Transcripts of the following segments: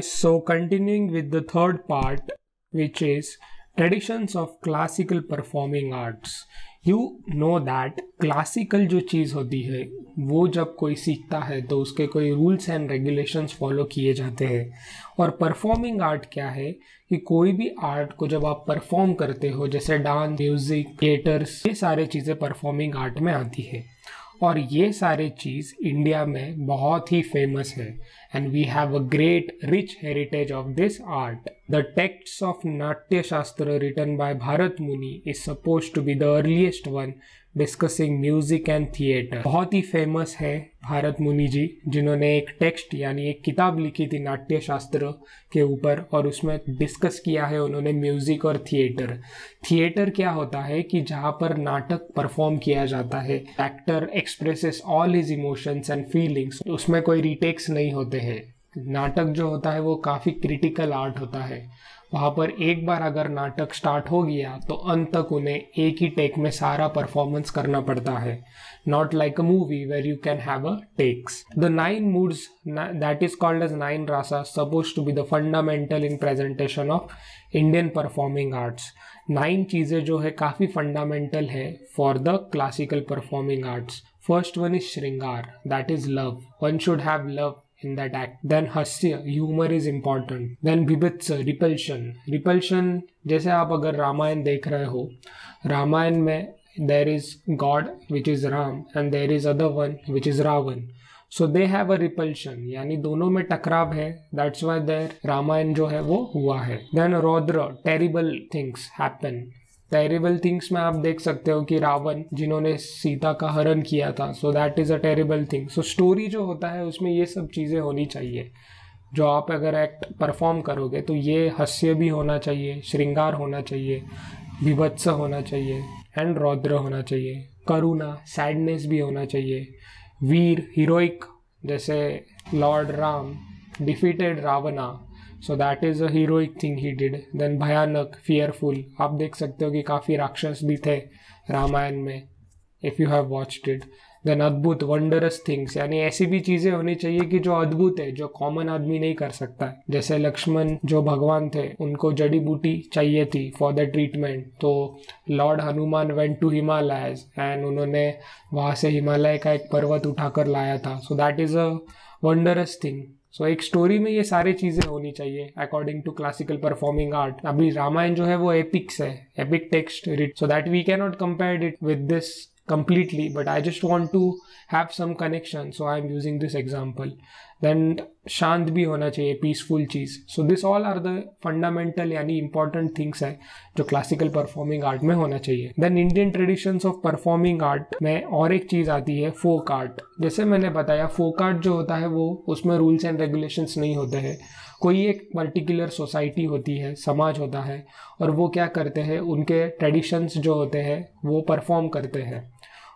So continuing with the third part, which is traditions of classical performing arts. You know that classical जो चीज़ होती है वो जब कोई सीखता है तो उसके कोई rules and regulations फॉलो किए जाते हैं, और performing art क्या है कि कोई भी आर्ट को जब आप परफॉर्म करते हो, जैसे डांस, म्यूज़िक, थिएटर्स, ये सारे चीज़ें परफॉर्मिंग आर्ट में आती है, और ये सारे चीज़ इंडिया में बहुत ही फेमस है. And we have a great rich heritage of this art. The text of नाट्य शास्त्र written by Bharat Muni is suppose to be the earliest one discussing music and theatre. बहुत ही फेमस है भारत मुनि जी, जिन्होंने एक टेक्स्ट यानी एक किताब लिखी थी नाट्य शास्त्र के ऊपर, और उसमें डिस्कस किया है उन्होंने म्यूजिक और थिएटर. थिएटर क्या होता है कि जहाँ पर नाटक परफॉर्म किया जाता है, actor expresses all his emotions and feelings, उसमें कोई रिटेक्स नहीं होते हैं. नाटक जो होता है वो काफ़ी क्रिटिकल आर्ट होता है. वहाँ पर एक बार अगर नाटक स्टार्ट हो गया तो अंत तक उन्हें एक ही टेक में सारा परफॉर्मेंस करना पड़ता है. Not like a movie where you can have a takes. The 9 moods that is called as 9 rasa suppose to be the fundamental in presentation of Indian performing arts. 9 चीज़ें जो है काफ़ी फंडामेंटल है for the classical performing arts. First one is श्रृंगार, that is love. One should have love in that act. Then हास्य, humor is important. Then बिभत्स, repulsion. Repulsion, जैसे आप अगर रामायण देख रहे हो, रामायण में there is God which is Ram and there is other one which is Ravan. So they have a repulsion, यानी दोनों में टकराव है. That's why their रामायण जो है वो हुआ है. Then रौद्र, terrible things happen. Terrible things में आप देख सकते हो कि रावण जिन्होंने सीता का हरण किया था, so that is a terrible thing. So story जो होता है उसमें ये सब चीज़ें होनी चाहिए. जो आप अगर एक्ट परफॉर्म करोगे तो ये हास्य भी होना चाहिए, श्रृंगार होना चाहिए, विभत्स होना चाहिए एंड रौद्र होना चाहिए. करुणा, सैडनेस भी होना चाहिए. वीर, हीरोइक, जैसे lord Ram defeated Ravana, so that is a heroic thing he did. Then भयानक, फियरफुल, आप देख सकते हो कि काफ़ी राक्षस भी थे रामायण में if you have watched it. Then अद्भुत, वंडरस थिंग्स, यानी ऐसी भी चीज़ें होनी चाहिए कि जो अद्भुत है, जो कॉमन आदमी नहीं कर सकता है. जैसे लक्ष्मण जो भगवान थे उनको जड़ी बूटी चाहिए थी फॉर द ट्रीटमेंट, तो lord Hanuman went to Himalayas and उन्होंने वहाँ से हिमालय का एक पर्वत उठाकर लाया था. So that is a wondrous thing. So एक स्टोरी में ये सारी चीज़ें होनी चाहिए according to classical performing art. अभी रामायण जो है वो एपिक्स है, epic text right, so that we can not compare it with this completely, but I just want to have some connection, so I am using this example. Then शांत भी होना चाहिए, peaceful चीज़. So this all are the fundamental यानी important things है जो classical performing art में होना चाहिए. Then Indian traditions of performing art में और एक चीज़ आती है फोक आर्ट. जैसे मैंने बताया फोक आर्ट जो होता है वो उसमें रूल्स एंड रेगुलेशंस नहीं होते हैं. कोई एक पर्टिकुलर सोसाइटी होती है, समाज होता है, और वो क्या करते हैं, उनके ट्रेडिशंस जो होते हैं वो परफॉर्म करते हैं,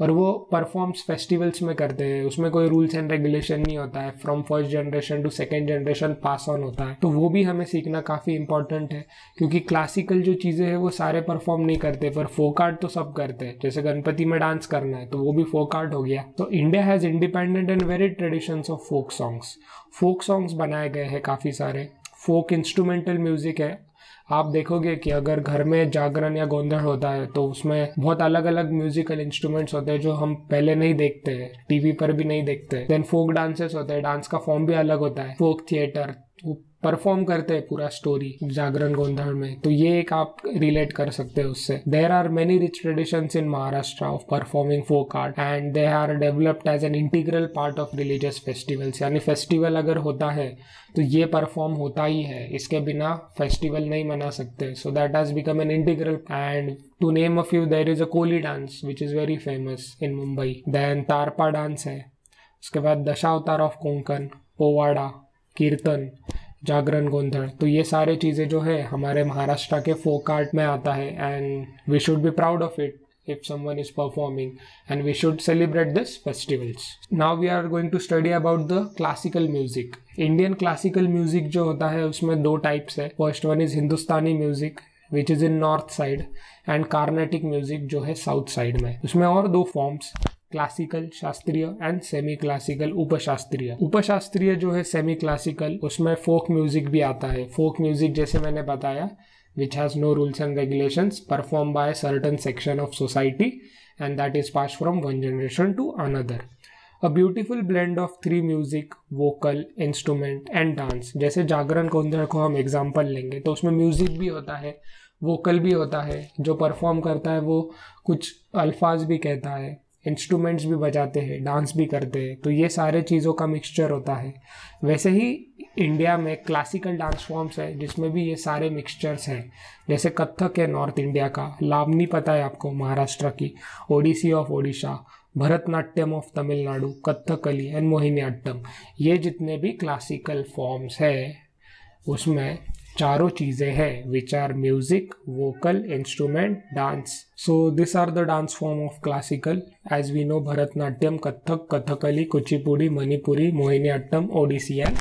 और वो परफॉर्म्स फेस्टिवल्स में करते हैं. उसमें कोई रूल्स एंड रेगुलेशन नहीं होता है. From first generation to second generation pass on होता है. तो वो भी हमें सीखना काफ़ी इंपॉर्टेंट है, क्योंकि क्लासिकल जो चीज़ें हैं वो सारे परफॉर्म नहीं करते, पर फोक आर्ट तो सब करते हैं. जैसे गणपति में डांस करना है तो वो भी फोक आर्ट हो गया. तो India has independent and varied traditions of folk songs. Folk songs बनाए गए हैं काफ़ी सारे. फोक इंस्ट्रूमेंटल म्यूज़िक है. आप देखोगे कि अगर घर में जागरण या गोंधल होता है तो उसमें बहुत अलग अलग म्यूजिकल इंस्ट्रूमेंट्स होते हैं जो हम पहले नहीं देखते हैं, टीवी पर भी नहीं देखते हैं. देन फोक डांसेस होते हैं, डांस का फॉर्म भी अलग होता है. फोक थिएटर वो परफॉर्म करते हैं पूरा स्टोरी जागरण गोंधल में, तो ये एक आप रिलेट कर सकते हैं उससे. There are many rich traditions in Maharashtra of performing folk art and they are developed as an integral part of religious festivals. यानी फेस्टिवल अगर होता है तो ये परफॉर्म होता ही है, इसके बिना फेस्टिवल नहीं मना सकते. So that has become an integral. And to name a few, there is a Koli dance which is very famous in Mumbai. Then Tarpa dance है. उसके बाद दशावतार ऑफ कोंकण, पोवाड़ा, कीर्तन, जागरण गोंधल, तो ये सारे चीज़ें जो है हमारे महाराष्ट्र के फोक आर्ट में आता है. And we should be proud of it if someone is performing and we should celebrate this festivals. Now we are going to study about the classical music. Indian classical music जो होता है उसमें 2 types है. First one is Hindustani music which is in north side and Carnatic music जो है south side में. उसमें और 2 फॉर्म्स क्लासिकल शास्त्रीय एंड सेमी क्लासिकल उपशास्त्रीय। उपशास्त्रीय जो है सेमी क्लासिकल, उसमें फोक म्यूजिक भी आता है। फोक म्यूजिक जैसे मैंने बताया, which has no rules and regulations, perform by certain section of society and that is pass from one generation to another. A beautiful blend of three music, vocal, instrument and dance. जैसे जागरण कौंधर को हम example लेंगे तो उसमें music भी होता है, वोकल भी होता है, जो परफॉर्म करता है वो कुछ अल्फाज भी कहता है, इंस्ट्रूमेंट्स भी बजाते हैं, डांस भी करते हैं, तो ये सारे चीज़ों का मिक्सचर होता है। वैसे ही इंडिया में क्लासिकल डांस फॉर्म्स है जिसमें भी ये सारे मिक्सचर्स हैं। जैसे कथक है नॉर्थ इंडिया का, लावनी पता है आपको महाराष्ट्र की, Odissi of Odisha, Bharatanatyam of Tamil Nadu, Kathakali and Mohini Attam. ये जितने भी क्लासिकल फॉर्म्स है उसमें चारों चीज़ें हैं, which are music, vocal, instrument, dance. So this are the dance form of classical as we know Bharatanatyam, Kathak, Kathakali, Kuchipudi, Manipuri, Mohini Attam, Odissi and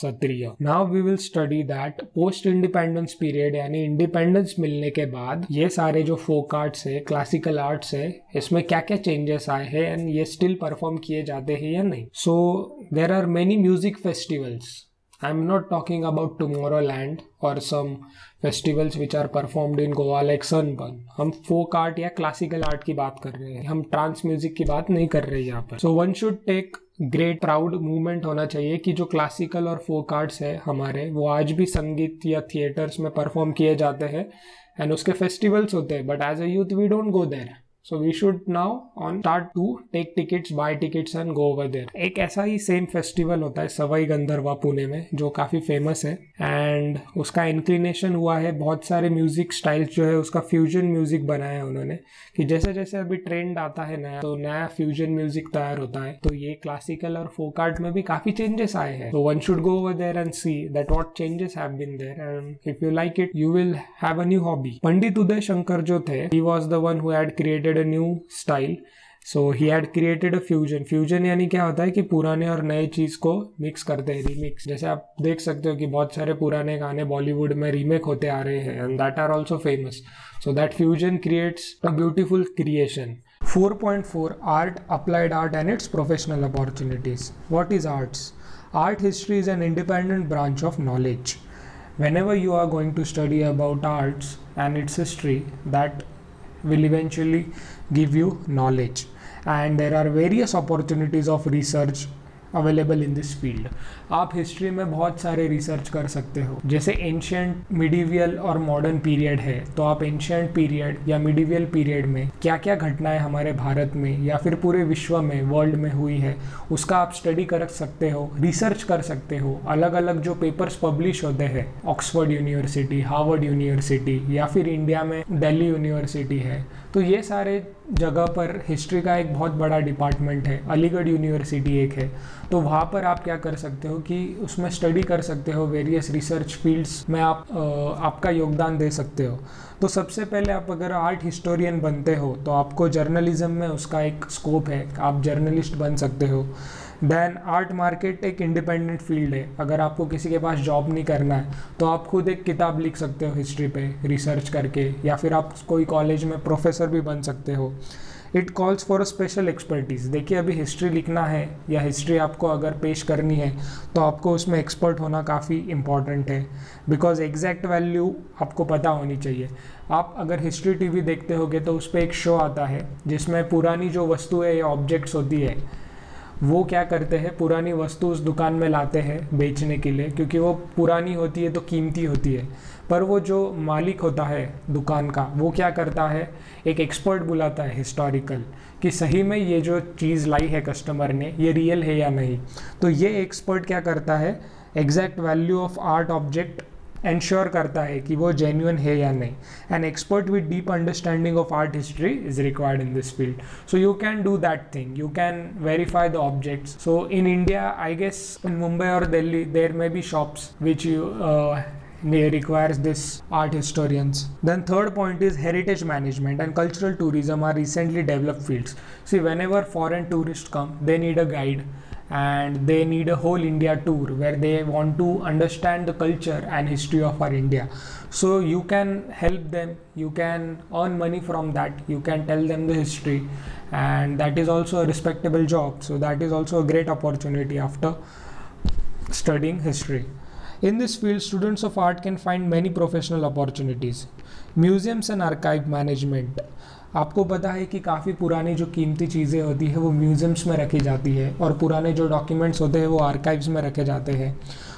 Sattriya. Now we will study that post independence period, यानी independence मिलने के बाद ये सारे जो फोक आर्ट्स है, क्लासिकल आर्ट्स है, इसमें क्या क्या चेंजेस आए हैं एंड ये स्टिल परफॉर्म किए जाते हैं या नहीं। So there are many music festivals, I am not talking about Tomorrowland और some festivals which are performed in Goa like Sunburn. हम फोक आर्ट या क्लासिकल आर्ट की बात कर रहे हैं, हम ट्रांस म्यूजिक की बात नहीं कर रहे हैं यहाँ पर। So one should take great proud movement होना चाहिए कि जो क्लासिकल और फोक आर्ट्स है हमारे, वो आज भी संगीत या थिएटर्स में परफॉर्म किए जाते हैं एंड उसके फेस्टिवल्स होते हैं, but as a youth we don't go there. So we should now on start to take tickets, buy tickets and go over there. एक ऐसा ही सेम फेस्टिवल होता है सवाई गंधर्वा पुणे में, जो काफ़ी फेमस है एंड उसका इंक्लिनेशन हुआ है, बहुत सारे म्यूजिक स्टाइल्स जो है उसका फ्यूजन म्यूजिक बनाया है उन्होंने, कि जैसे जैसे अभी ट्रेंड आता है नया तो नया फ्यूजन म्यूजिक तैयार होता है। तो ये क्लासिकल और फोक आर्ट में भी काफ़ी चेंजेस आए हैं। तो one should go over there and see that what changes have been there and if you like it you will have a new hobby. Pandit Uday Shankar जो थे, he was the one who had created a new style, so he had created a fusion। Fusion यानी क्या होता है कि पुराने और नए चीज़ को मिक्स करते हैं, रीमिक्स। जैसे आप देख सकते हो कि बहुत सारे पुराने गाने बॉलीवुड में रीमेक होते आ रहे हैं and that are also famous, so that fusion creates a beautiful creation. 4.4 Art, Applied Art and its Professional Opportunities। What is arts? Art history is an independent branch of knowledge. Whenever you are going to study about arts and its history, that will eventually give you knowledge, and there are various opportunities of research available in this field। आप history में बहुत सारे research कर सकते हो। जैसे ancient, medieval और modern period है, तो आप एंशियंट पीरियड या मिडीवियल पीरियड में क्या क्या घटनाएं हमारे भारत में या फिर पूरे विश्व में, वर्ल्ड में हुई है, उसका आप स्टडी कर सकते हो, रिसर्च कर सकते हो। अलग अलग जो पेपर्स पब्लिश होते हैं, ऑक्सफोर्ड यूनिवर्सिटी, हार्वर्ड यूनिवर्सिटी या फिर इंडिया में दिल्ली यूनिवर्सिटी है, तो ये सारे जगह पर हिस्ट्री का एक बहुत बड़ा डिपार्टमेंट है। अलीगढ़ यूनिवर्सिटी एक है, तो वहाँ पर आप क्या कर सकते हो कि उसमें स्टडी कर सकते हो, वेरियस रिसर्च फील्ड्स में आप आपका योगदान दे सकते हो। तो सबसे पहले आप अगर आर्ट हिस्टोरियन बनते हो तो आपको जर्नलिज्म में उसका एक स्कोप है, आप जर्नलिस्ट बन सकते हो। देन आर्ट मार्केट एक इंडिपेंडेंट फील्ड है, अगर आपको किसी के पास जॉब नहीं करना है तो आप खुद एक किताब लिख सकते हो हिस्ट्री पे रिसर्च करके, या फिर आप कोई कॉलेज में प्रोफेसर भी बन सकते हो। It calls for a special expertise. देखिए अभी हिस्ट्री लिखना है या हिस्ट्री आपको अगर पेश करनी है तो आपको उसमें एक्सपर्ट होना काफ़ी इम्पॉर्टेंट है, बिकॉज एग्जैक्ट वैल्यू आपको पता होनी चाहिए। आप अगर हिस्ट्री टीवी देखते होगे तो उस पर एक शो आता है जिसमें पुरानी जो वस्तुएं या ऑब्जेक्ट्स होती है, वो क्या करते हैं, पुरानी वस्तु उस दुकान में लाते हैं बेचने के लिए, क्योंकि वो पुरानी होती है तो कीमती होती है। पर वो जो मालिक होता है दुकान का, वो क्या करता है, एक एक्सपर्ट बुलाता है हिस्टोरिकल, कि सही में ये जो चीज़ लाई है कस्टमर ने ये रियल है या नहीं। तो ये एक्सपर्ट क्या करता है, exact value of art object ensure करता है कि वो जेन्युइन है या नहीं। An expert with deep understanding of art history is required in this field, so you can do that thing, you can verify the objects. So in India I guess in Mumbai और Delhi there may be shops which you requires this art historians. Then third point is heritage management and cultural tourism are recently developed fields. See, whenever foreign tourists come, they need a guide and they need a whole India tour where they want to understand the culture and history of our India. So you can help them, you can earn money from that, you can tell them the history, and that is also a respectable job. So that is also a great opportunity after studying history. In this field, students of art can find many professional opportunities. Museums and archive management. आपको पता है कि काफ़ी पुरानी जो कीमती चीज़ें होती है वो म्यूज़ियम्स में रखी जाती है और पुराने जो डॉक्यूमेंट्स होते हैं वो आर्काइव्स में रखे जाते हैं.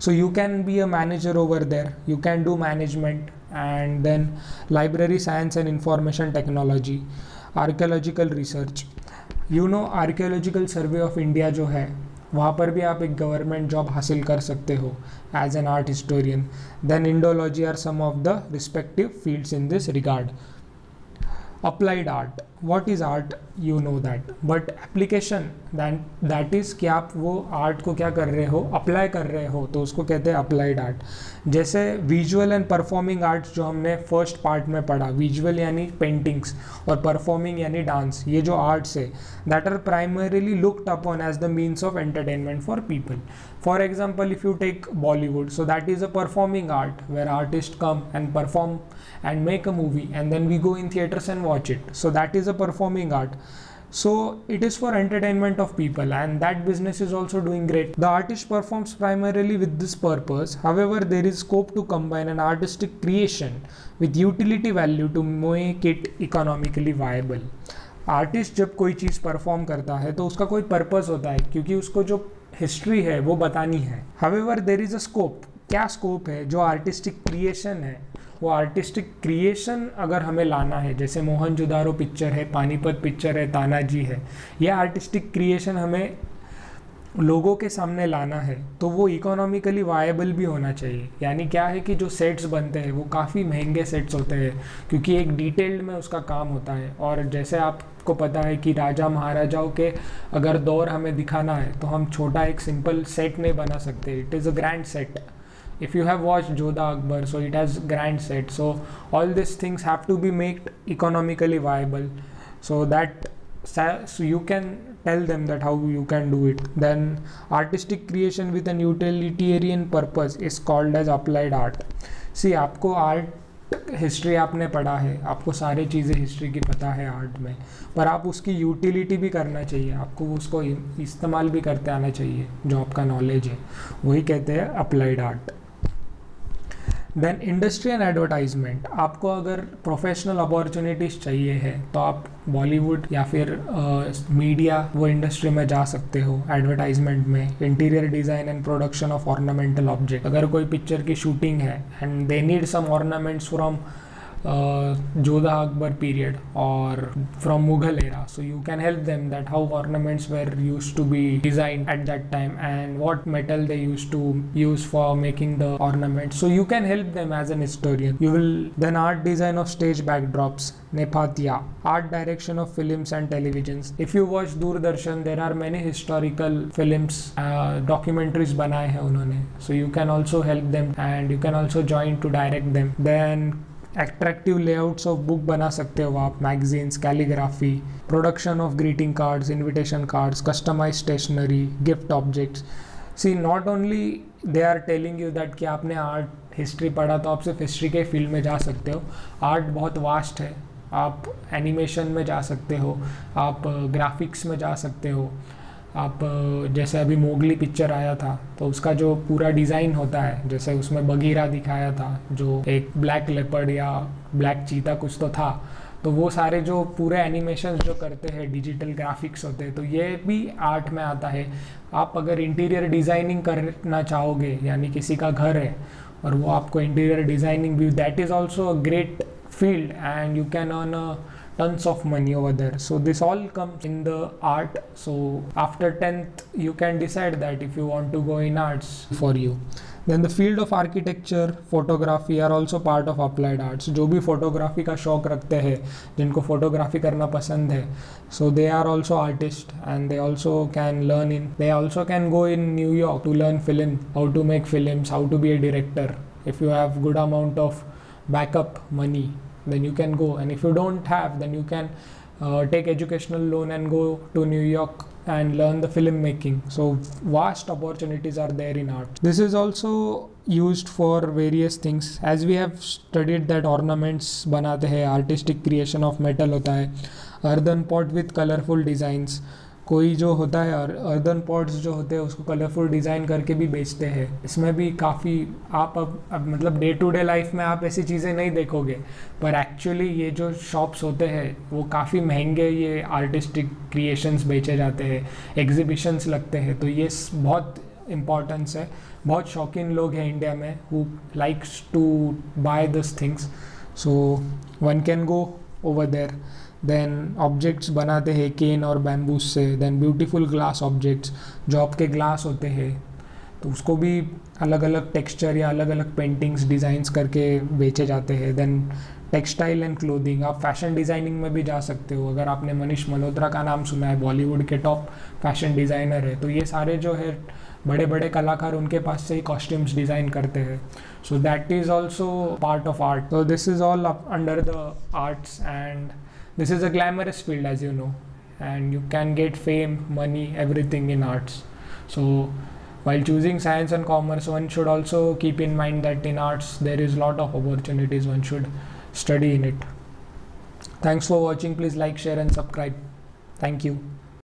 So you can be a manager over there, you can do management. And then library science and information technology, archaeological research. You know archaeological survey of India जो है वहाँ पर भी आप एक गवर्नमेंट जॉब हासिल कर सकते हो as an art historian. Then Indology are some of the respective fields in this regard. Applied art. What is art? You know that. But application, that is कि आप वो art को क्या कर रहे हो, apply कर रहे हो, तो उसको कहते हैं applied art. जैसे visual and performing arts जो हमने first part में पढ़ा, visual यानी paintings और performing यानी dance, ये जो arts है that are primarily looked upon as the means of entertainment for people. For example, if you take Bollywood, so that is a performing art where artists come and perform and make a movie and then we go in theaters and watch it. So that is a performing art. So it is for entertainment of people and that business is also doing great. The artist performs primarily with this purpose. However, there is scope to combine an artistic creation with utility value to make it economically viable. Artist जब कोई चीज़ perform करता है तो उसका कोई purpose होता है क्योंकि उसको जो हिस्ट्री है वो बतानी है. However there is a scope. क्या स्कोप है? जो आर्टिस्टिक क्रिएशन है वो आर्टिस्टिक क्रिएशन अगर हमें लाना है, जैसे मोहनजोदारो पिक्चर है, पानीपत पिक्चर है, तानाजी है, यह आर्टिस्टिक क्रिएशन हमें लोगों के सामने लाना है तो वो इकोनॉमिकली वायबल भी होना चाहिए. यानी क्या है कि जो सेट्स बनते हैं वो काफ़ी महंगे सेट्स होते हैं क्योंकि एक डिटेल्ड में उसका काम होता है. और जैसे आपको पता है कि राजा महाराजाओं के अगर दौर हमें दिखाना है तो हम छोटा एक सिंपल सेट नहीं बना सकते. It is a grand set. If you have watched Jodha Akbar, so it has grand set. So all these things have to be made economically viable. So that you can tell them that how you can do it. Then artistic creation with an utilitarian purpose is called as applied art. See, आपको art history आपने पढ़ा है, आपको सारी चीज़ें history की पता है आर्ट में, पर आप उसकी यूटिलिटी भी करना चाहिए, आपको उसको इस्तेमाल भी करते आना चाहिए जो आपका नॉलेज है, वही कहते हैं applied art. Then industry and advertisement. आपको अगर प्रोफेशनल अपॉर्चुनिटीज़ चाहिए है तो आप बॉलीवुड या फिर मीडिया वो इंडस्ट्री में जा सकते हो. एडवर्टाइजमेंट में interior design and production of ornamental object. अगर कोई पिक्चर की शूटिंग है and they need some ornaments from Jodha Akbar period और from Mughal era, so you can help them that how ornaments were use to be design at that time and what metal they use to use for making the ornament. So you can help them as an historian. You will then art design of stage backdrops, नेपथ्य, art direction of films and televisions. If you watch Doordarshan, there are many historical films, documentaries बनाए हैं उन्होंने, so you can also help them and you can also join to direct them. Then attractive layouts of book बना सकते हो आप, magazines, calligraphy, production of greeting cards, invitation cards, customize stationery, gift objects. See, not only they are telling you that कि आपने art history पढ़ा तो आप सिर्फ हिस्ट्री के फील्ड में जा सकते हो. आर्ट बहुत वास्ट है. आप एनिमेशन में जा सकते हो, आप ग्राफिक्स में जा सकते हो, आप जैसे अभी मोगली पिक्चर आया था तो उसका जो पूरा डिज़ाइन होता है, जैसे उसमें बगीरा दिखाया था जो एक ब्लैक लेपर्ड या ब्लैक चीता कुछ तो था, तो वो सारे जो पूरे एनिमेशन जो करते हैं, डिजिटल ग्राफिक्स होते हैं, तो ये भी आर्ट में आता है. आप अगर इंटीरियर डिज़ाइनिंग करना चाहोगे, यानी किसी का घर है और वो आपको इंटीरियर डिज़ाइनिंग भी, that is also a great field and you can earn tons of money over there. So this all comes in the art. So after 10th you can decide that if you want to go in arts for you. Then the field of architecture, photography are also part of applied arts. जो भी photography का शौक रखते हैं, जिनको photography करना पसंद है, so they are also artists and they also can learn in, they also can go in New York to learn film, how to make films, how to be a director. If you have good amount of backup money, then you can go, and if you don't have, then you can take educational loan and go to New York and learn the film making. So vast opportunities are there in art. This is also used for various things, as we have studied that ornaments बनाते हैं, artistic creation of metal होता है, earthen pot with colorful designs. कोई जो होता है और earthen pots जो होते हैं उसको कलरफुल डिज़ाइन करके भी बेचते हैं. इसमें भी काफ़ी आप अब मतलब डे टू डे लाइफ में आप ऐसी चीज़ें नहीं देखोगे, पर एक्चुअली ये जो शॉप्स होते हैं वो काफ़ी महंगे ये आर्टिस्टिक क्रिएशंस बेचे जाते हैं, एग्जीबिशंस लगते हैं. तो ये बहुत इम्पॉर्टेंस है. बहुत शौकीन लोग हैं इंडिया में who likes to buy this things. So one can go over there. Then objects बनाते हैं केन और बैम्बूज से. देन ब्यूटीफुल ग्लास ऑब्जेक्ट्स, जो आपके ग्लास होते हैं तो उसको भी अलग अलग टेक्सचर या अलग अलग पेंटिंग्स डिज़ाइंस करके बेचे जाते हैं. देन टेक्सटाइल एंड क्लोथिंग, आप फैशन डिज़ाइनिंग में भी जा सकते हो. अगर आपने मनीष मल्होत्रा का नाम सुना है, बॉलीवुड के टॉप फैशन डिज़ाइनर है, तो ये सारे जो है बड़े बड़े कलाकार उनके पास से ही कॉस्ट्यूम्स डिज़ाइन करते हैं. So that is also part of art. So this is all under the arts and this is a glamorous field, as you know, and you can get fame, money, everything in arts. So while choosing science and commerce, one should also keep in mind that in arts there is lot of opportunities. One should study in it. Thanks for watching. Please like, share and subscribe. Thank you.